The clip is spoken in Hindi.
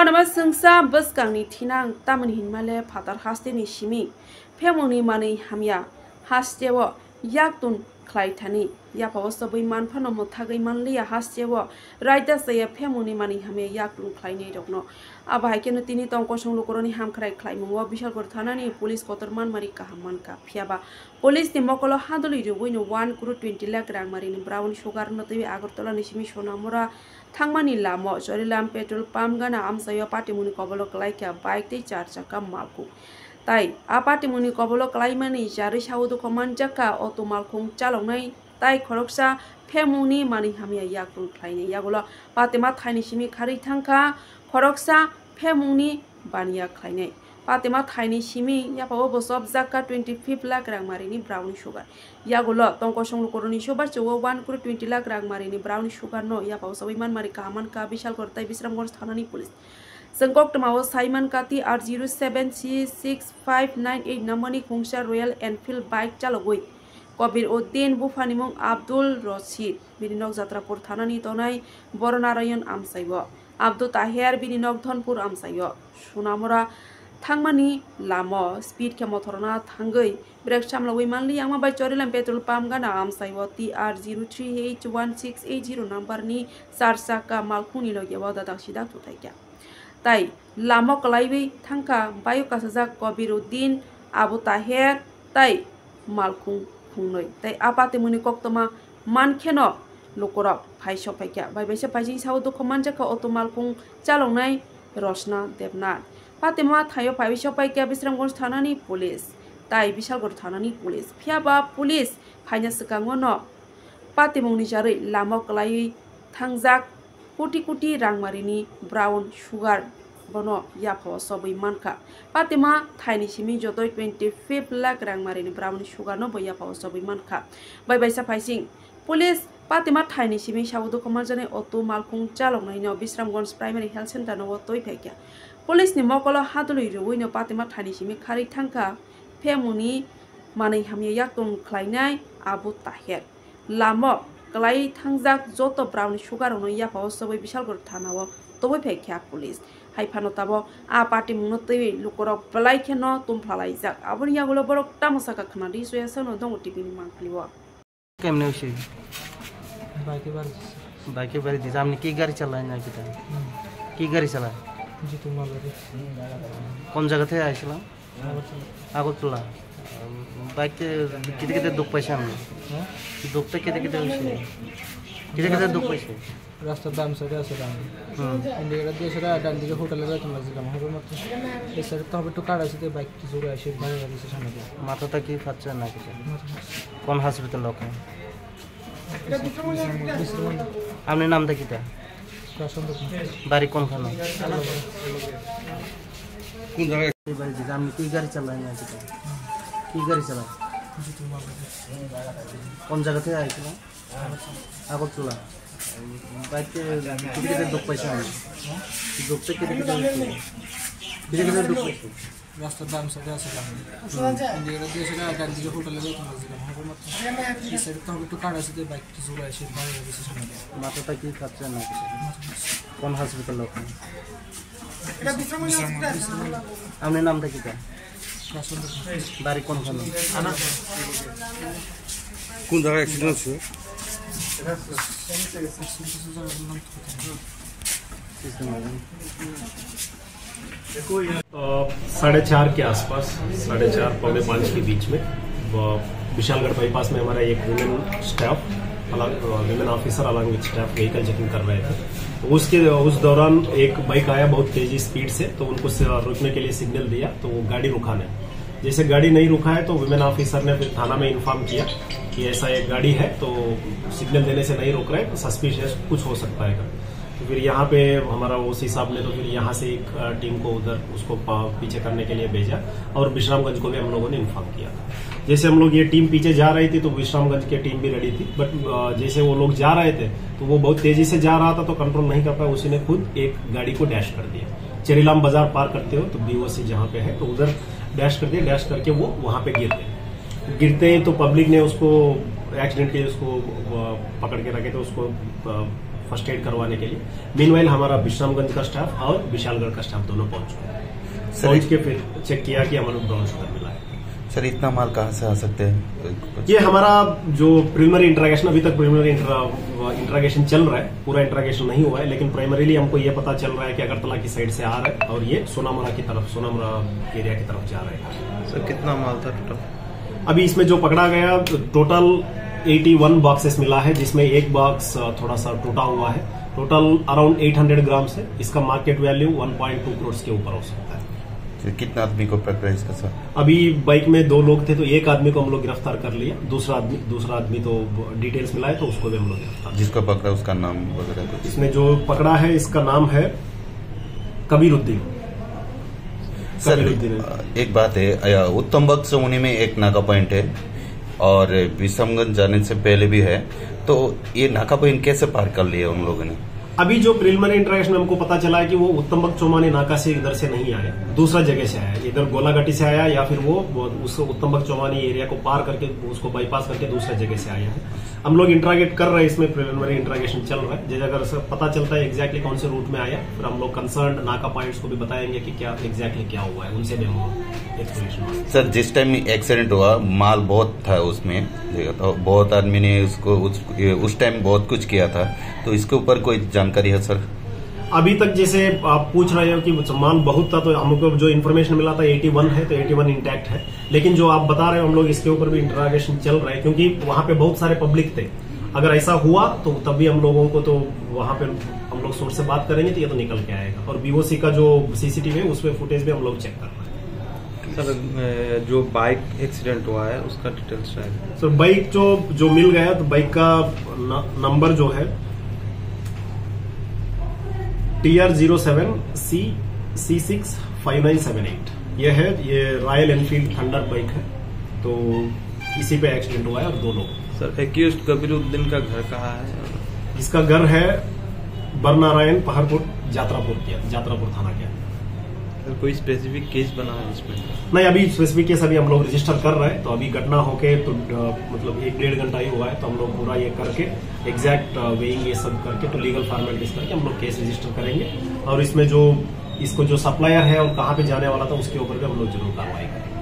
पनमा संसा बस कांगनी थिनां तामन हिनमाले फातार हास्तेनि सिमि फेमोनि मानै हामिया हास्तेव याक्तुन खलाइथानि यापावस बै मानफानो मथागै मानलिया हास्तेव रायदा सया फेमोनि मानै हामिया याक्तुन खलाइनि दखनो आबाहायकेनो तिनि तंको संलुकरनि हामखराय खलाइमुवा बिशालगढ़ थानानि पुलिस कतरमान मारि काहाममान काफियाबा पुलिस नि मकलो हादलि रुबैनो 1.20 लाख रां मारिनि ब्राउन सुगार नतै आगरतला नि सिमि सोनामुरा थांमानि लामा चेरीलाम पेट्रोल पाम्प गाना आमसायो पाटिमुनि कबलक लाइका बाइक दै चार चक्का मालखौ ताई आपाटिमुनि कबलक लाइमानि जारि सावदुखौ मानजाका अटो मालखौ चालौनाय ताई खरकसा फेमुनि मानि हामिया याखौ थायनि यागला पातेमा थायनि सिमि खारि थांखा खरकसा फेमुनि बानिया खायनि पातेमा थायनि सिमि यापाव बसब जाका 25 लाख रां मारिनि ब्राउन सुगार यागला तंको संलुकरनि सोबा 1.20 लाख रां मारिनि ब्राउन सुगार न यापाव सबैमान मारि कामान का बिशालगढ़ ताई विश्रामगंज थानानि पुलिस संकट माव साइमन काती 0766598 नंबरनि खुंसा रॉयल एनफील्ड बाइक चालगै कबीरउद्दीन बुफानि मुं आब्दुल रशीद बिनिनक जात्रापुर थानानि तनाय बरनारायण आमसायब आब्दु ताहेर बिनिनक धनपुर आमसायब सोनामुरा थांमानि लामा स्पीड के मथरना थांगै ब्रेक सामलावै मानलि आमा बाय चेरीलाम पेट्रोल पाम्प गाना आमसायब TR0381680 नंबरनि चारसाका मालखुनि लगेबा दादा सिदा थुथायका ताई लामा कलाइबै थांखा बायो कासाजा कबीरुद्दीन आबु ताहेर ताई मालखुं खुंनै ताई आपातेमुनि कक्तमा मानखेनो लकरा फाइसो फाइका बाय बायसे फाइजि साव दुखो मानजाखा अटो मालखुं चालौनाय रसना देबनाथ पातेमा थायो फाइसो फाइका विश्रामगंज थानानि पुलिस ताई बिशालगढ़ थानानि पुलिस फियाबा पुलिस फाइना सिगाङनो पातेमुनि जारै लामा कलाइयै थांजाक कोटी कोटी रांमारिनि ब्राउन सुगार बनो याफाव सबै मानखा पातेमा थायनि सिमि जतै 25 लाख रांमारिनि ब्राउन सुगार न बयाफाव सबै मानखा बाय बायसा फाइसिं पुलिस पातेमा थायनि सिमि सावदु खमान जानाय अटो मालखुं चालौनायनि विश्रामगंज प्राइमरी हेल्थ सेंटर न तै फाइका पुलिस नि मकलो हादलै रुवैनो पातेमा थायनि सिमि खारि थांखा फेमुनि मानै हामिया याकं खलायनाय आबु ताहेर लामा कलाई थांजाक जत ब्राउन सुगार न याफाव सबै बिशालगढ़ थानाव तबै फाइका पुलिस हाइफानो ताबो आ पार्टी मुनतै लुकरो बलाइखे न तुमफ्लालाय जाक आबो यागलो बरक तामसाका खनादि सोयासन दङ टिपिनि मांखलिवा केमने होसे बाकी बार निजामने की गाड़ी चलाय ना किता की गाड़ी चलाय जी तुमा गाड़ी कौन जगह थे आइसला आगरतला बाइक किते किते दुख पैसा हम दुख तक किते किते होसे किते किते दुख पैसा रास्ता दाम से रास्ता दाम इंडिया देश रा डांडी के होटल रा तुम जिला में हो मतलब ये सर तो हम तो काड़ा से बाइक की जोर आशीर मारे वाली से समझ माता तक ही खर्चा ना किया कौन हॉस्पिटल लोग हैं हमने नाम तक किया बारी कौन खाना की गाड़ी बारी जिला में की गाड़ी चलाएंगे की गाड़ी चलाएं कौन जगह थे आइसला आगरतला बाइक कितने दुख पैसा है दुख से कितने दुख रास्ता दाम से रास्ता इंडिया देश का डांडी के होटल लगा तुम जिला में हो मतलब ये सर तो हम तो काड़ा से बाइक की जोर आशीर मारे वाली से समझ माता तक ही खर्चा ना कौन हॉस्पिटल लोग हैं हमने नाम तक किया बारी कौन खाना कौन जगह एक्सीडेंट हुआ साढ़े 4 के आसपास 4:30 पौने 5 के बीच में विशालगढ़ बाईपास में हमारा एक वुमेन स्टाफ अलग वुमेन ऑफिसर अलग विद स्टाफ व्हीकल चेकिंग कर रहे थे। उस दौरान एक बाइक आया बहुत तेजी स्पीड से, तो उनको रुकने के लिए सिग्नल दिया तो वो गाड़ी रुकाने जैसे गाड़ी नहीं रुका है तो वुमेन ऑफिसर ने फिर थाना में इन्फॉर्म किया कि ऐसा एक गाड़ी है तो सिग्नल देने से नहीं रुक रहे तो सस्पिशियस कुछ हो सकता है। तो फिर यहाँ पे हमारा ओसी साहब ने तो फिर यहाँ से एक टीम को उधर उसको पीछे करने के लिए भेजा और विश्रामगंज को भी हम लोगों ने इन्फॉर्म किया। जैसे हम लोग ये टीम पीछे जा रही थी तो विश्रामगंज की टीम भी रेडी थी, बट जैसे वो लोग जा रहे थे तो वो बहुत तेजी से जा रहा था तो कंट्रोल नहीं कर पाया, उसी ने खुद एक गाड़ी को डैश कर दिया। चेरीलाम बाजार पार करते हो तो BOC जहाँ पे है तो उधर डैश कर दिया, डैश करके वो वहां पे गिर गए। गिरते ही तो पब्लिक ने उसको एक्सीडेंट के उसको पकड़ के रखे थे, उसको फर्स्ट एड करवाने के लिए। मीनवाइल हमारा विश्रामगंज का स्टाफ और विशालगढ़ का स्टाफ दोनों पहुंच के फिर चेक किया कि हमारे ब्राउन शुगर मिला है। सर, इतना माल कहाँ से आ सकते हैं? ये हमारा जो प्रिलिमिनरी इंट्रोगेशन, अभी तक प्रिलिमिनरी इंट्रोगेशन चल रहा है, पूरा इंट्रोगेशन नहीं हुआ है, लेकिन प्राइमरीली हमको ये पता चल रहा है कि अगरतला की साइड से आ रहा है और ये सोनामुरा की तरफ, सोनामुरा एरिया की तरफ जा रहा है। सर, कितना माल था टोटल? अभी इसमें जो पकड़ा गया टोटल 81 बॉक्सेस मिला है, जिसमें एक बॉक्स थोड़ा सा टूटा हुआ है। टोटल अराउंड 800 ग्राम्स है। इसका मार्केट वैल्यू 1.2 करोड़ के ऊपर हो सकता है। कितना आदमी को पकड़ा इसका सर? अभी बाइक में दो लोग थे, तो एक आदमी को हम लोग गिरफ्तार कर लिया, दूसरा आदमी तो डिटेल्स मिला है, तो उसको भी हम लोग गिरफ्तार। जिसको पकड़ा उसका नाम वगैरह? इसमें जो पकड़ा है इसका नाम है कबीरुद्दीन। सर, एक बात है, उत्तमबाग से उन्हीं में एक नाका पॉइंट है और विश्रामगंज जाने से पहले भी है, तो ये नाका पॉइंट कैसे पार कर लिया उन लोगों ने? अभी जो प्रिलिमिनरी इंट्रोडक्शन में हमको पता चला है कि वो उत्तमबाक चौमानी नाका से इधर से नहीं आया, दूसरा जगह से आया, इधर गोलाघाटी से आया, या फिर वो उस उत्तमबाक चौमानी एरिया को पार करके उसको बाईपास करके दूसरा जगह से आया है। हम लोग इंट्रागेट कर रहे हैं, इसमें प्रिलिमिनरी इंट्रोगेशन चल रहा है। जैसे अगर सर पता चलता है एक्जैक्टली कौन से रूट में आया, फिर हम लोग कंसर्न नाका पॉइंट्स को भी बताएंगे कि क्या एक्जैक्टली क्या हुआ है, उनसे भी हम एक्सप्लेनेशन। सर, जिस टाइम एक्सीडेंट हुआ माल बहुत था उसमें, तो बहुत आदमी ने उसको उस टाइम बहुत कुछ किया था, तो इसके ऊपर कोई जानकारी है सर? अभी तक जैसे आप पूछ रहे हो कि माल बहुत था, तो हमको जो इन्फॉर्मेशन मिला था 81 है, तो 81 इंटैक्ट है, लेकिन जो आप बता रहे हो हम लोग इसके ऊपर भी इंट्रोगेशन चल रहा है, क्योंकि वहां पे बहुत सारे पब्लिक थे। अगर ऐसा हुआ तो तभी हम लोगों को, तो वहां पे हम लोग सोर्स से बात करेंगे तो ये तो निकल के आएगा, और बीओसी का जो सीसीटीवी है उसमें फुटेज भी हम लोग चेक कर रहे हैं। सर, जो बाइक एक्सीडेंट हुआ है उसका डिटेल्स? सर, बाइक जो मिल गया, तो बाइक का नंबर जो है TR07C C6597 8 ये है, ये रॉयल एनफील्ड थंडर बाइक है, तो इसी पे एक्सीडेंट हुआ है और दो लोग। सर, एक्यूज्ड कबीरुद्दीन का घर कहाँ है? इसका घर है बरनारायण, पहाड़पुर, जात्रापुर थाना के। सर, कोई स्पेसिफिक केस बना है इसमें? नहीं, अभी स्पेसिफिक केस अभी हम लोग रजिस्टर कर रहे हैं, तो अभी घटना होके तो मतलब 1-1.5 घंटा ही हुआ है, तो हम लोग पूरा ये करके एग्जैक्ट वेइंग ये सब करके, तो लीगल फॉर्मेलिटीज करके हम लोग केस रजिस्टर करेंगे, और इसमें जो इसको जो सप्लायर है और कहाँ पे जाने वाला था उसके ऊपर भी हम लोग जरूर कार्रवाई करेंगे।